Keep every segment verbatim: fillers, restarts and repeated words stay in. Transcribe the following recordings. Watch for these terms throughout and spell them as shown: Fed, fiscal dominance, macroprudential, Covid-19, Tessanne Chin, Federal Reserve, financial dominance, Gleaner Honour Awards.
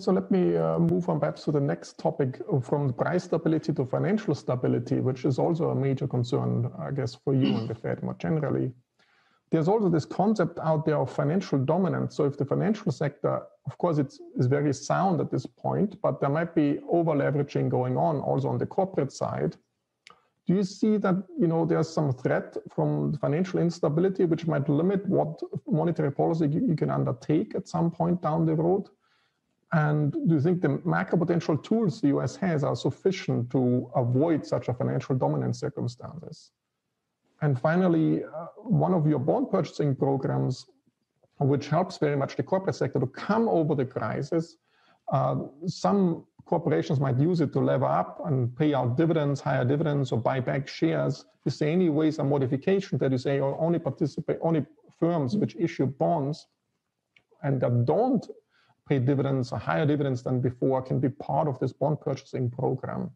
So let me uh, move on perhaps to the next topic, from price stability to financial stability, which is also a major concern, I guess, for you and the Fed more generally. There's also this concept out there of financial dominance. So if the financial sector, of course, it's is very sound at this point, but there might be over-leveraging going on also on the corporate side. Do you see that, you know, there's some threat from financial instability, which might limit what monetary policy you can undertake at some point down the road? And do you think the macro potential tools the U S has are sufficient to avoid such a financial dominance circumstances? And finally, uh, one of your bond purchasing programs, which helps very much the corporate sector to come over the crisis, uh, some corporations might use it to lever up and pay out dividends, higher dividends, or buy back shares. Is there any ways a modification that you say, or only participate, only firms which issue bonds and that don't pay dividends or higher dividends than before can be part of this bond purchasing program?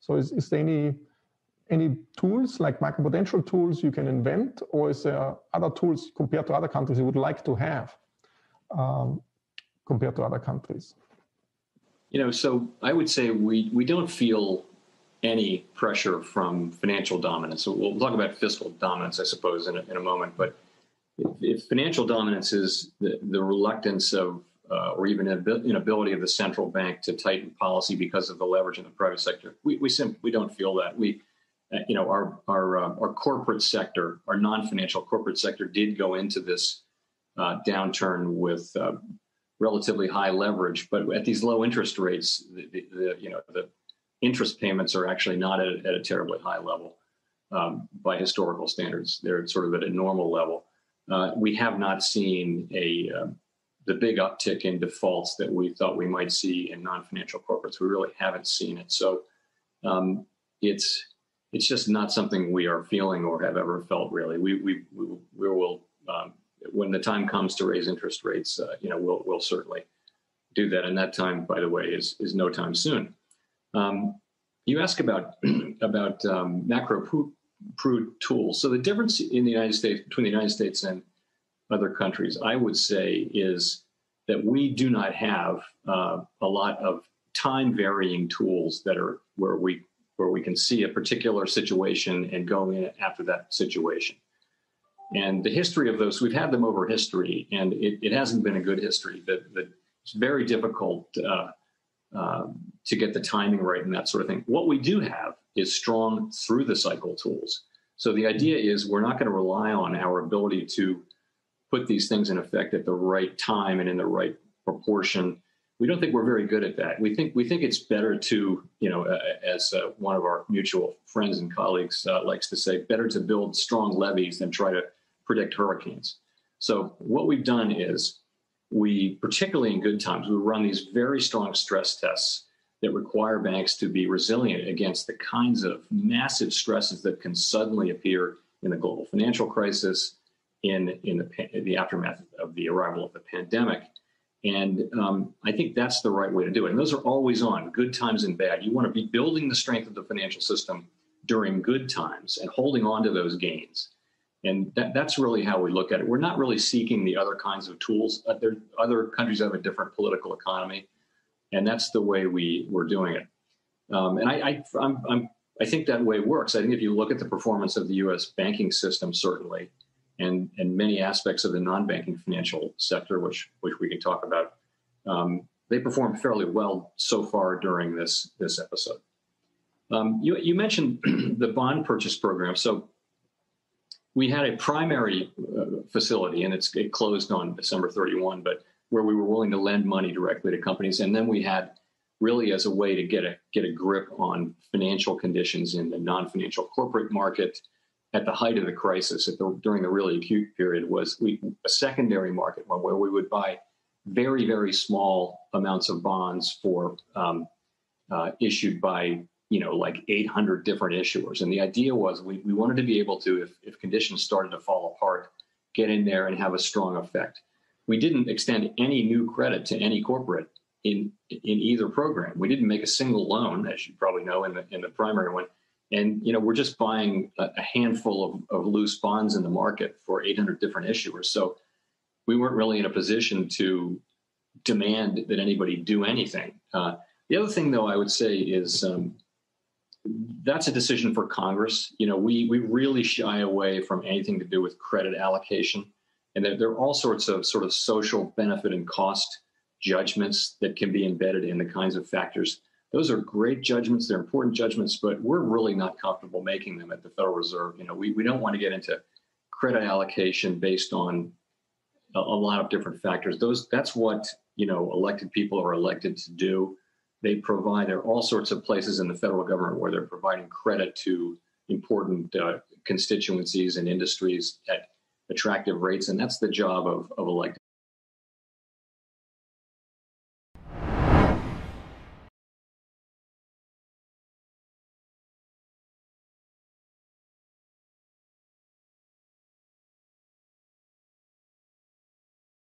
So is, is there any, any tools like macroprudential tools you can invent, or is there other tools compared to other countries you would like to have um, compared to other countries? You know, so I would say we, we don't feel any pressure from financial dominance. So we'll talk about fiscal dominance, I suppose, in a, in a moment. But if, if financial dominance is the, the reluctance of uh, or even inability of the central bank to tighten policy because of the leverage in the private sector, we we simply we don't feel that. We, uh, you know, our our uh, our corporate sector, our non-financial corporate sector, did go into this uh, downturn with. Uh, relatively high leverage, but at these low interest rates, the, the, the you know the interest payments are actually not at, at a terribly high level um, by historical standards. They're sort of at a normal level. Uh, we have not seen a uh, the big uptick in defaults that we thought we might see in non-financial corporates. We really haven't seen it. So um, it's it's just not something we are feeling or have ever felt really. We we we, we will. Um, When the time comes to raise interest rates, uh, you know, we'll we'll certainly do that. And that time, by the way, is is no time soon. Um, you ask about about um, macro prudential tools. So the difference in the United States between the United States and other countries, I would say, is that we do not have uh, a lot of time varying tools that are where we where we can see a particular situation and go in after that situation. And the history of those, we've had them over history, and it, it hasn't been a good history. The, the, it's very difficult uh, uh, to get the timing right and that sort of thing. What we do have is strong through-the-cycle tools. So the idea is we're not going to rely on our ability to put these things in effect at the right time and in the right proportion. We don't think we're very good at that. We think we think it's better to, you know, uh, as uh, one of our mutual friends and colleagues uh, likes to say, better to build strong levees than try to predict hurricanes. So what we've done is we, particularly in good times, we run these very strong stress tests that require banks to be resilient against the kinds of massive stresses that can suddenly appear in the global financial crisis, in, in the, in the aftermath of the arrival of the pandemic. And um, I think that's the right way to do it. And those are always on, good times and bad. You want to be building the strength of the financial system during good times and holding on to those gains. And that, that's really how we look at it. We're not really seeking the other kinds of tools. Other, other countries have a different political economy, and that's the way we were doing it. Um, and I, I, I'm, I'm, I think that way works. I think if you look at the performance of the U S banking system, certainly, and, and many aspects of the non-banking financial sector, which, which we can talk about, um, they performed fairly well so far during this, this episode. Um, you, you mentioned the bond purchase program. So we had a primary uh, facility, and it's, it closed on December thirty-first, but where we were willing to lend money directly to companies. And then we had really as a way to get a, get a grip on financial conditions in the non-financial corporate market. At the height of the crisis, at the, during the really acute period, was we, a secondary market one where we would buy very, very small amounts of bonds for um, uh, issued by, you know, like eight hundred different issuers. And the idea was we, we wanted to be able to, if, if conditions started to fall apart, get in there and have a strong effect. We didn't extend any new credit to any corporate in in either program. We didn't make a single loan, as you probably know, in the in the primary one. And, you know, we're just buying a handful of, of loose bonds in the market for eight hundred different issuers. So we weren't really in a position to demand that anybody do anything. Uh, the other thing, though, I would say is um, that's a decision for Congress. You know, we we really shy away from anything to do with credit allocation. And there, there are all sorts of sort of social benefit and cost judgments that can be embedded in the kinds of factors. Those are great judgments. They're important judgments, but we're really not comfortable making them at the Federal Reserve. You know, we, we don't want to get into credit allocation based on a, a lot of different factors. Those, that's what, you know, elected people are elected to do. They provide, there are all sorts of places in the federal government where they're providing credit to important uh, constituencies and industries at attractive rates. And that's the job of, of elected